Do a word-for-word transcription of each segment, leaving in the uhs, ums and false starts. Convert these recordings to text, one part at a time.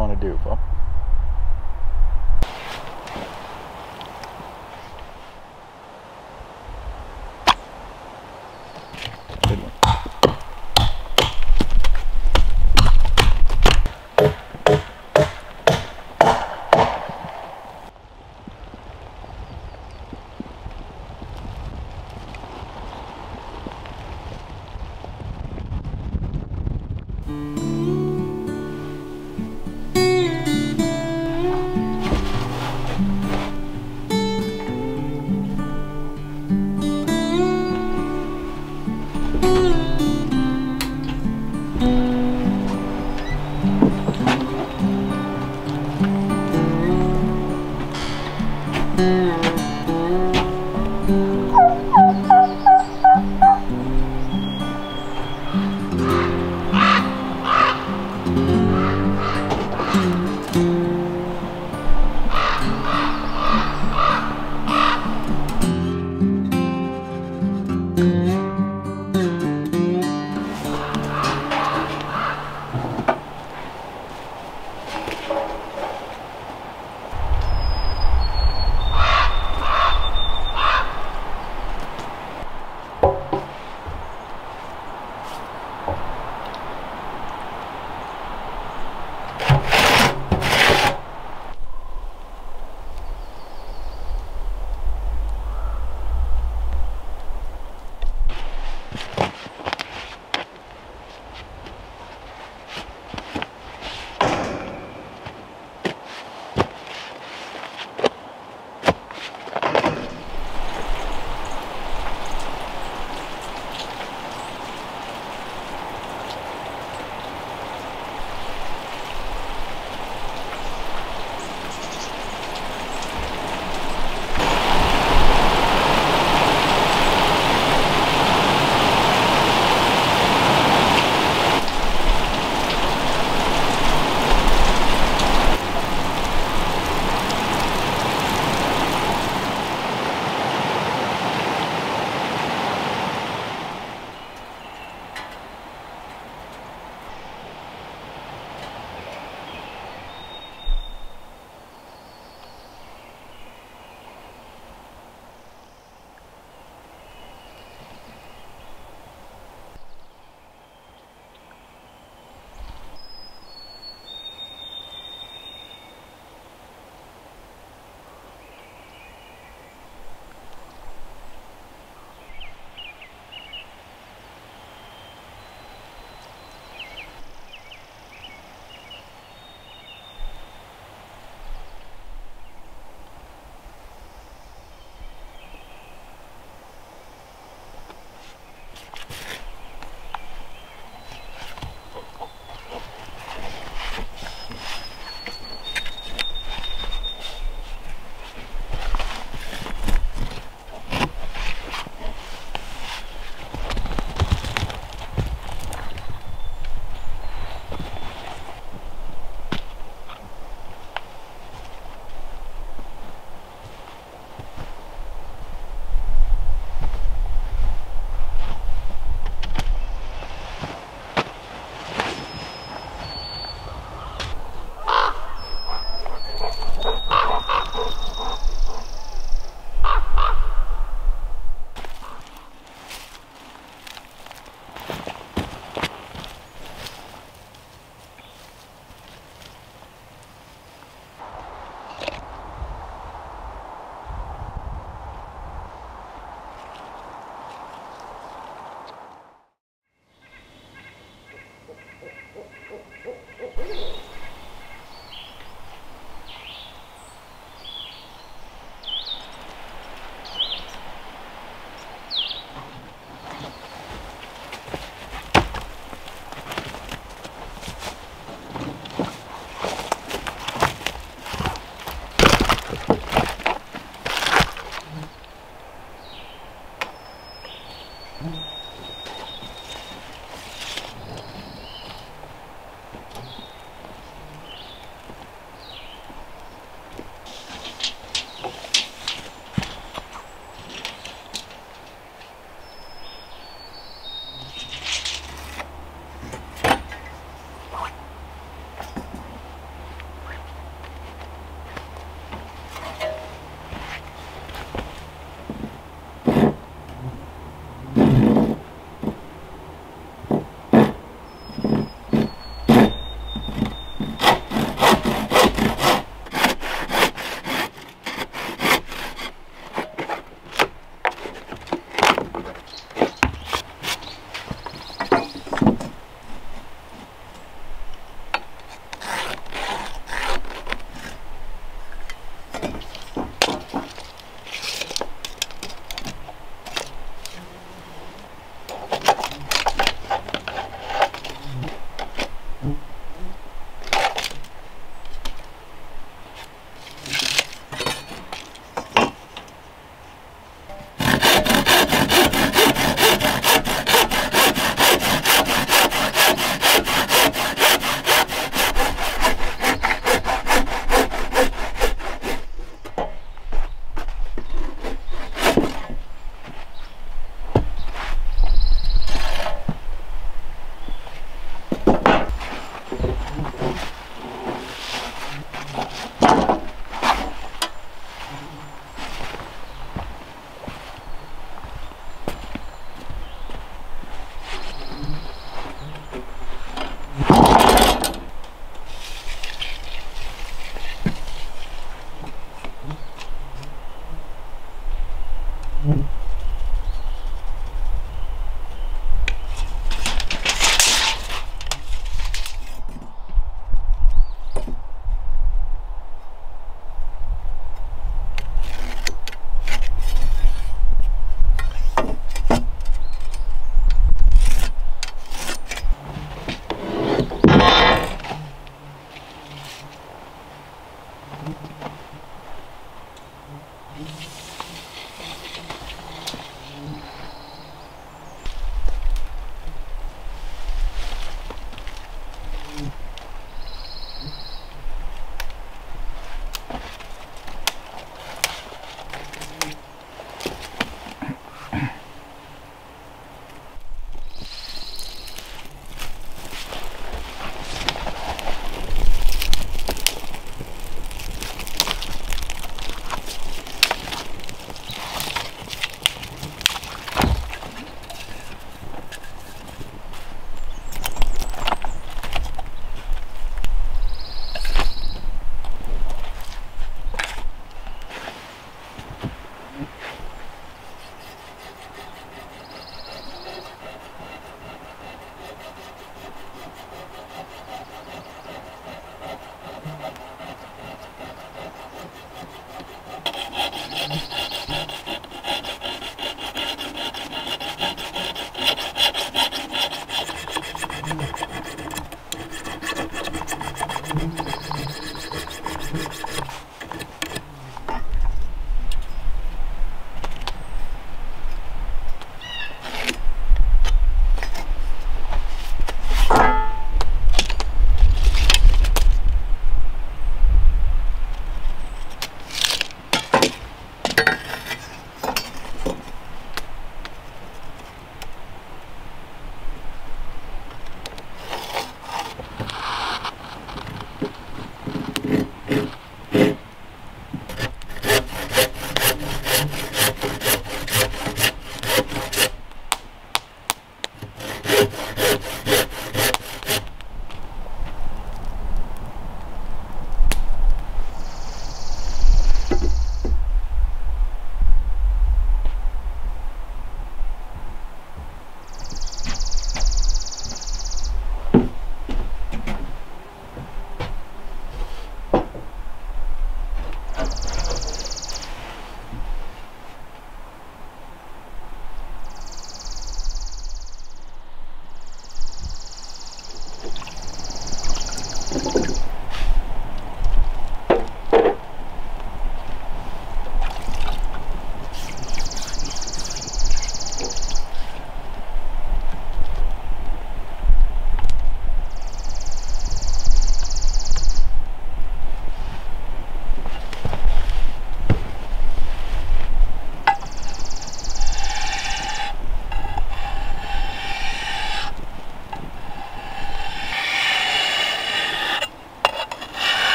want to do, bub? Ah!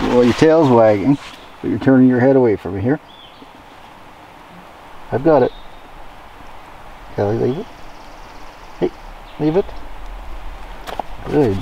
Well, your tail's wagging, but you're turning your head away from me here. I've got it. Kelly, leave it. Hey, leave it. Good.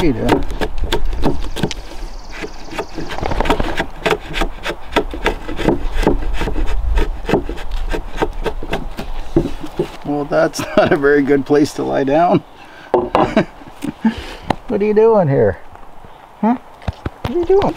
What are you doing? Well, that's not a very good place to lie down. What are you doing here? Huh? What are you doing?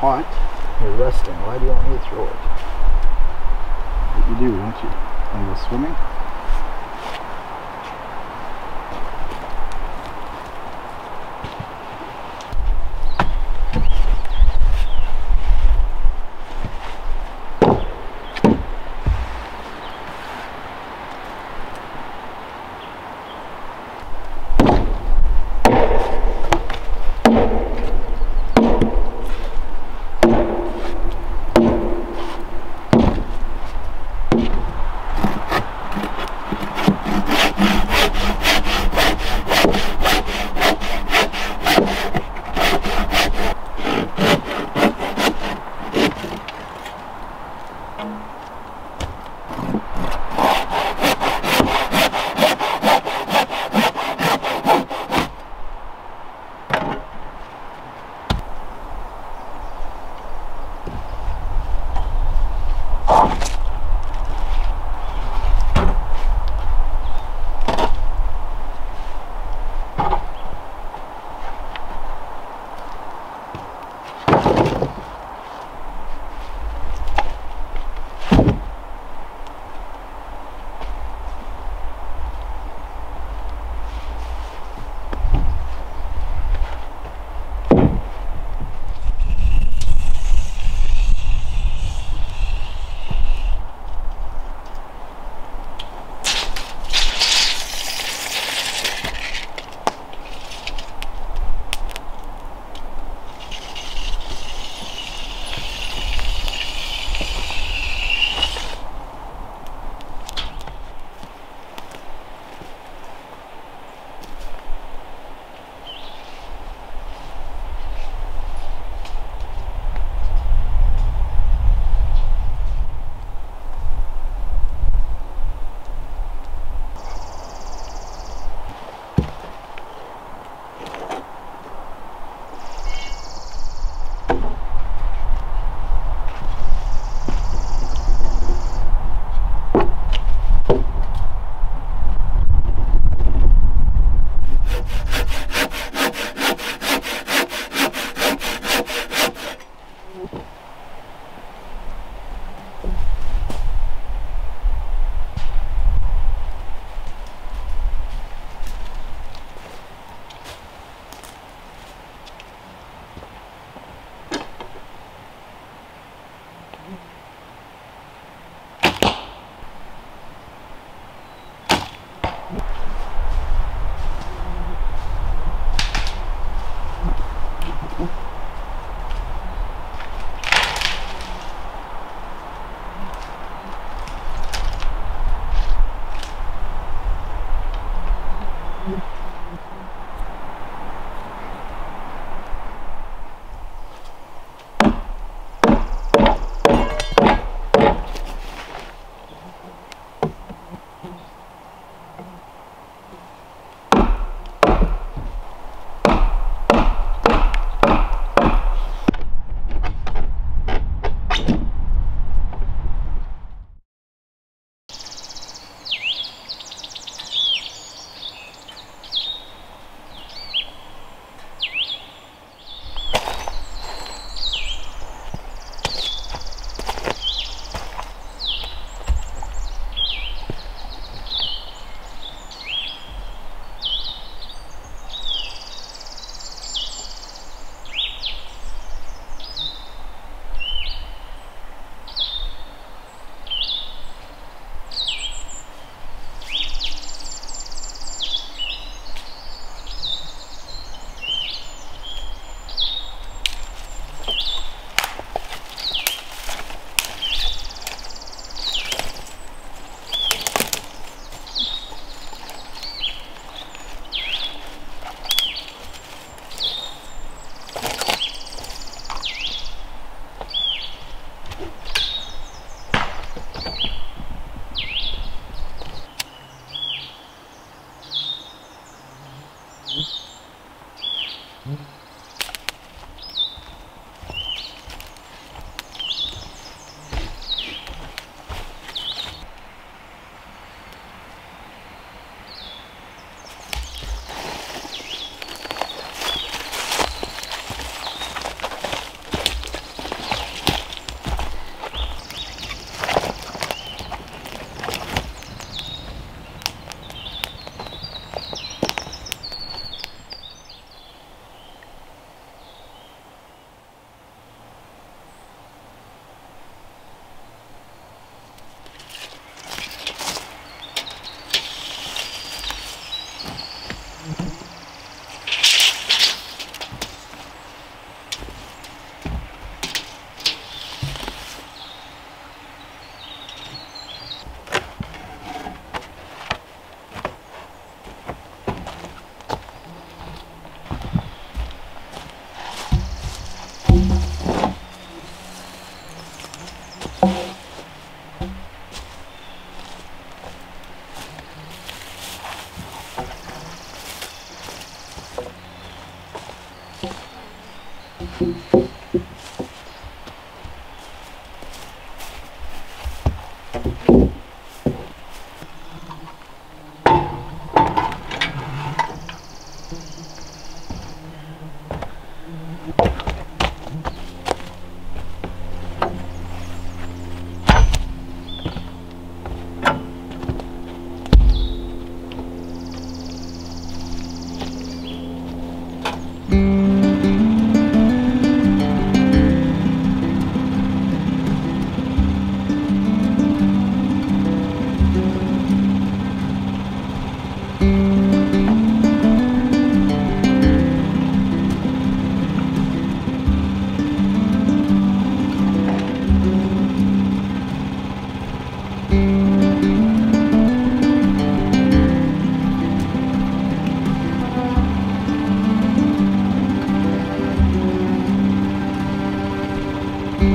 Hot, you're resting. Why do you want me to throw it? But you do, don't you? when he was swimming. Do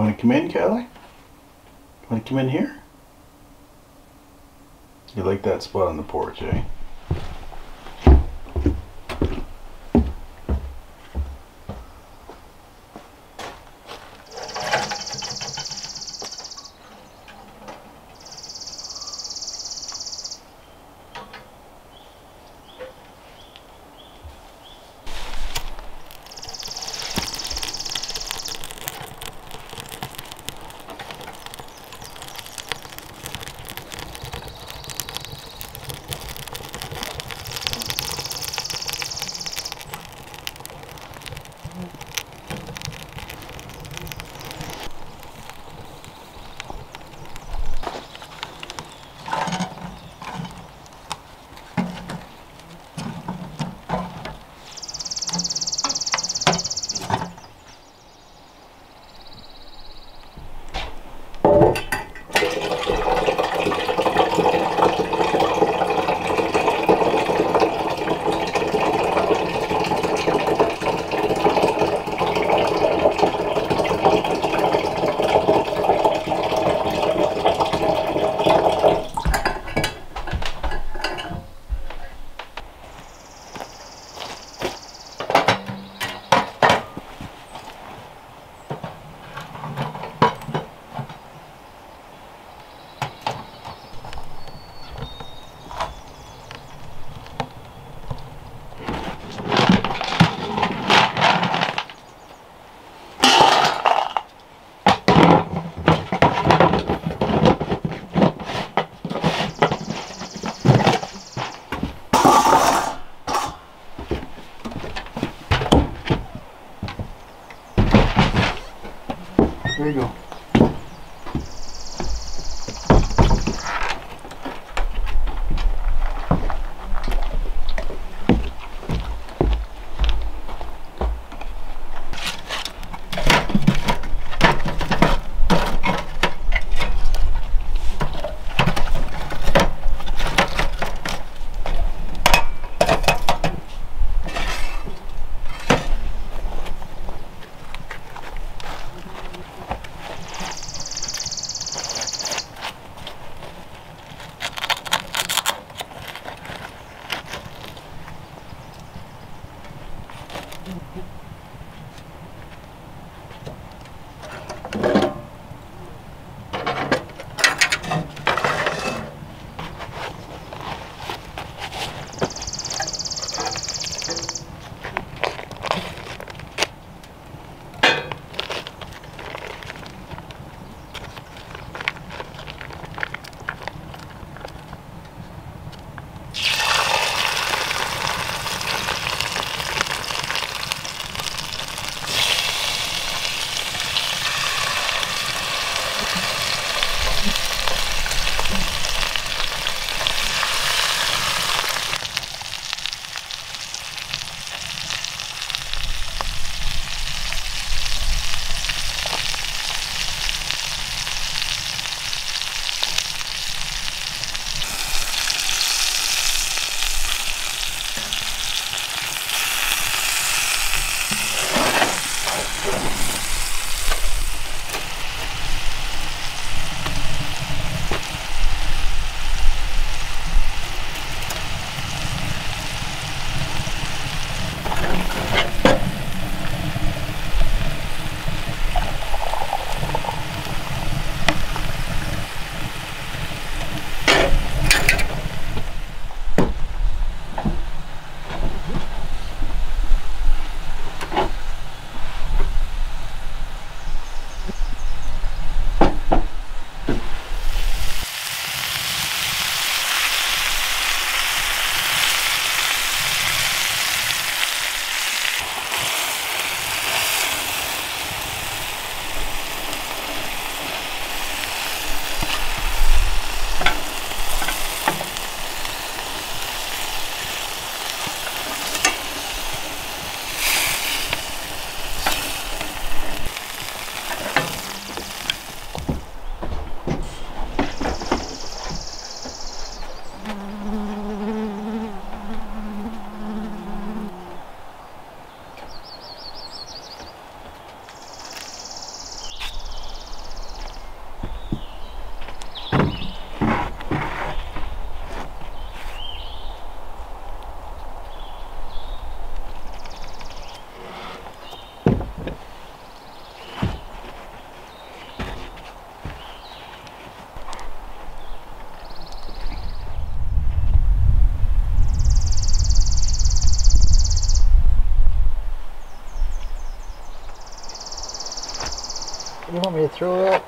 you want to come in, Callie? Want to come in here? You like that spot on the porch, eh? There you go. You want me to throw it?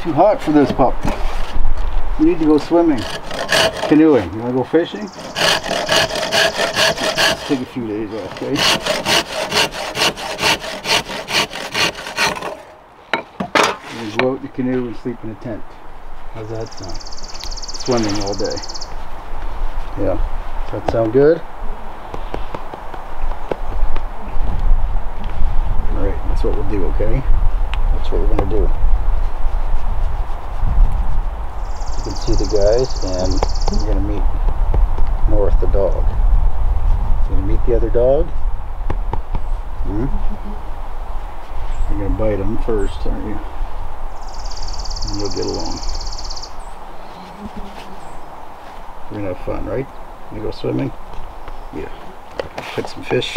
Too hot for this pup. We need to go swimming, canoeing. You want to go fishing? Let's take a few days off, okay? And we go out in the canoe and sleep in a tent. How's that sound? Swimming all day. Yeah. Does that sound good? All right. That's what we'll do, okay? That's what we're gonna do. You can see the guys, and you're going to meet North, the dog. You're going to meet the other dog? Hmm? You're going to bite him first, aren't you? And you'll get along. We're going to have fun, right? You go swimming? Yeah. Catch some fish.